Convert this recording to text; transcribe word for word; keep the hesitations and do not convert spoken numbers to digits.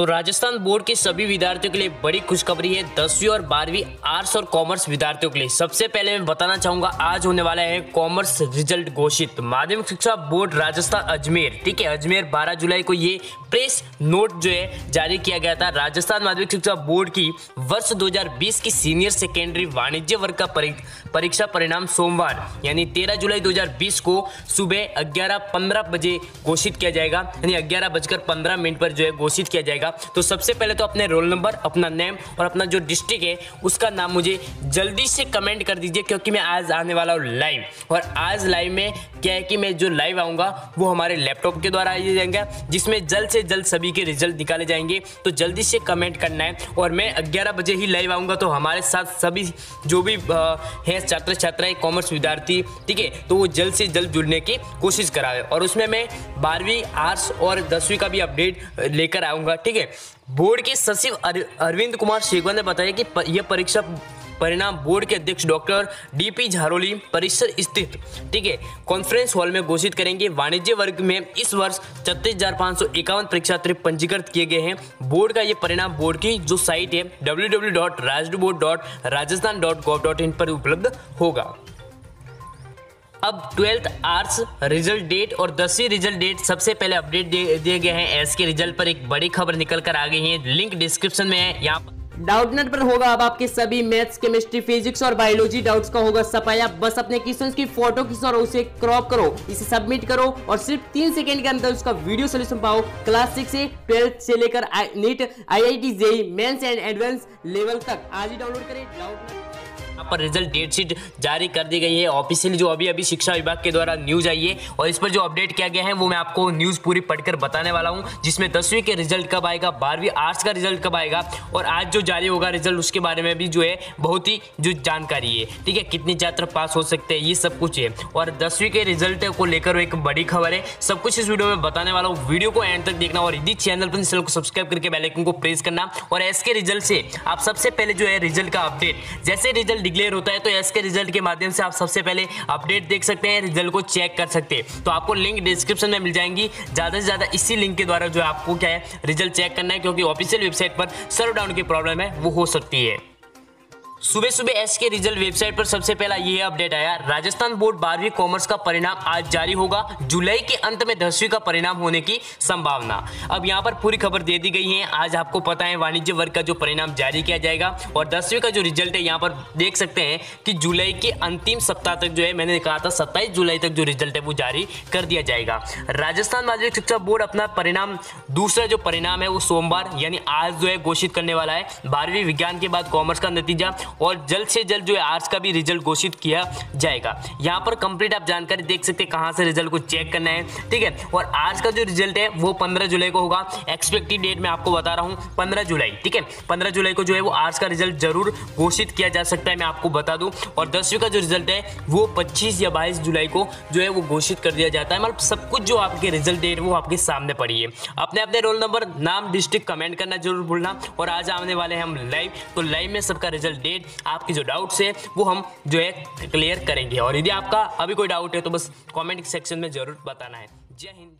तो राजस्थान बोर्ड के सभी विद्यार्थियों के लिए बड़ी खुशखबरी है। दसवीं और बारहवीं आर्ट्स और कॉमर्स विद्यार्थियों के लिए सबसे पहले मैं बताना चाहूंगा, आज होने वाला है कॉमर्स रिजल्ट घोषित। माध्यमिक शिक्षा बोर्ड राजस्थान अजमेर, ठीक है, अजमेर बारह जुलाई को ये प्रेस नोट जो है जारी किया गया था। राजस्थान माध्यमिक शिक्षा बोर्ड की वर्ष दो हजार बीस की सीनियर सेकेंडरी वाणिज्य वर्ग का परीक्षा परिणाम सोमवार यानी तेरह जुलाई दो हजार बीस को सुबह ग्यारह पंद्रह बजे घोषित किया जाएगा, यानी ग्यारह बजकर पंद्रह मिनट पर जो है घोषित किया जाएगा। तो सबसे पहले तो अपने रोल नंबर, अपना नेम और अपना जो डिस्ट्रिक्ट है उसका नाम मुझे जल्दी से कमेंट कर दीजिए, क्योंकि मैं आज आने वाला हूँ लाइव। और आज लाइव में क्या है कि मैं जो लाइव आऊँगा वो हमारे लैपटॉप के द्वारा आया जाएगा, जिसमें जल्द से जल्द सभी के रिजल्ट निकाले जाएंगे। तो जल्दी से कमेंट करना है और मैं ग्यारह बजे ही लाइव आऊँगा, तो हमारे साथ सभी जो भी हैं छात्र छात्राएं, कॉमर्स विद्यार्थी, ठीक है, तो वो जल्द से जल्द जुड़ने की कोशिश कराए। और उसमें मैं बारहवीं आर्ट्स और दसवीं का भी अपडेट लेकर आऊँगा, ठीक है। बोर्ड के सचिव अरविंद कुमार शेखर ने बताया कि यह परीक्षा परिणाम बोर्ड के अध्यक्ष डॉक्टर डीपी झारोली परिसर स्थित, ठीक है, कॉन्फ्रेंस हॉल में घोषित करेंगे। वाणिज्य वर्ग में इस वर्ष छत्तीस हजार पाँच सौ इक्यावन परीक्षार्थी पंजीकृत किए गए हैं। बोर्ड का ये परिणाम बोर्ड की जो साइट है W W W dot Rajboard dot Rajasthan dot gov dot in पर उपलब्ध होगा। अब ट्वेल्थ आर्ट्स रिजल्ट डेट और दसवीं रिजल्ट डेट सबसे पहले अपडेट दिए गए हैं। एस के रिजल्ट पर एक बड़ी खबर निकल कर आ गई है, लिंक डिस्क्रिप्शन में है। यहाँ डाउटनेट पर होगा अब आपके सभी मैथ्स, केमिस्ट्री, फिजिक्स और बायोलॉजी डाउट्स का होगा सफाया। बस अपने क्वेश्चंस की फोटो खींचो और उसे क्रॉप करो, इसे सबमिट करो और सिर्फ तीन सेकंड के अंदर उसका वीडियो सोल्यूशन पाओ। क्लास सिक्स से ट्वेल्थ से लेकर NEET, I I T, JEE mains and advance level तक आज ही डाउनलोड करें डाउटनेट। यहाँ पर रिजल्ट डेट शीट जारी कर दी गई है ऑफिशियली, जो अभी अभी शिक्षा विभाग के द्वारा न्यूज आई है। और इस पर जो अपडेट किया गया है वो मैं आपको न्यूज़ पूरी पढ़कर बताने वाला हूँ, जिसमें दसवीं के रिजल्ट कब आएगा, बारहवीं आर्ट्स का रिजल्ट कब आएगा और आज जो जारी होगा रिजल्ट उसके बारे में भी जो है बहुत ही जो जानकारी है, ठीक है, कितने छात्र पास हो सकते हैं, ये सब कुछ है। और दसवीं के रिजल्ट को लेकर एक बड़ी खबर है, सब कुछ इस वीडियो में बताने वाला हूँ। वीडियो को एंड तक देखना और यदि चैनल पर चैनल को सब्सक्राइब करके बेल आइकन को प्रेस करना। और इसके रिजल्ट से आप सबसे पहले जो है रिजल्ट का अपडेट, जैसे रिजल्ट क्लियर होता है तो इसके रिजल्ट के माध्यम से आप सबसे पहले अपडेट देख सकते हैं, रिजल्ट को चेक कर सकते हैं। तो आपको लिंक डिस्क्रिप्शन में मिल जाएंगी, ज़्यादा से ज़्यादा इसी लिंक के द्वारा जो आपको क्या है रिजल्ट चेक करना है, क्योंकि ऑफिशियल वेबसाइट पर सर्वर डाउन की प्रॉब्लम है वो हो सकती है। सुबह सुबह एस के रिजल्ट वेबसाइट पर सबसे पहला ये अपडेट आया, राजस्थान बोर्ड बारहवीं कॉमर्स का परिणाम आज जारी होगा, जुलाई के अंत में दसवीं का परिणाम होने की संभावना। अब यहाँ पर पूरी खबर दे दी गई है। आज आपको पता है वाणिज्य वर्ग का जो परिणाम जारी किया जाएगा और दसवीं का जो रिजल्ट है यहाँ पर देख सकते हैं कि जुलाई के अंतिम सप्ताह तक जो है, मैंने कहा था सत्ताईस जुलाई तक जो रिजल्ट है वो जारी कर दिया जाएगा। राजस्थान माध्यमिक शिक्षा बोर्ड अपना परिणाम, दूसरा जो परिणाम है वो सोमवार यानी आज जो है घोषित करने वाला है। बारहवीं विज्ञान के बाद कॉमर्स का नतीजा और जल्द से जल्द जो है आर्ट्स का भी रिजल्ट घोषित किया जाएगा। यहाँ पर कंप्लीट आप जानकारी देख सकते हैं कहाँ से रिजल्ट को चेक करना है, ठीक है। और आर्ट्स का जो रिजल्ट है वो पंद्रह जुलाई को होगा, एक्सपेक्टेड डेट मैं आपको बता रहा हूँ पंद्रह जुलाई, ठीक है। पंद्रह जुलाई को जो है वो आर्ट्स का रिजल्ट जरूर घोषित किया जा सकता है, मैं आपको बता दूँ। और दसवीं का जो रिजल्ट है वो पच्चीस या बाईस जुलाई को जो है वो घोषित कर दिया जाता है। मतलब सब कुछ जो आपके रिजल्ट डेट वो आपके सामने पड़ी है। अपने अपने रोल नंबर, नाम, डिस्ट्रिक्ट कमेंट करना जरूर भूलना। और आज आने वाले हैं हम लाइव, तो लाइव में सबका रिजल्ट, आपकी जो डाउट्स है वो हम जो है क्लियर करेंगे। और यदि आपका अभी कोई डाउट है तो बस कमेंट सेक्शन में जरूर बताना है। जय हिंद।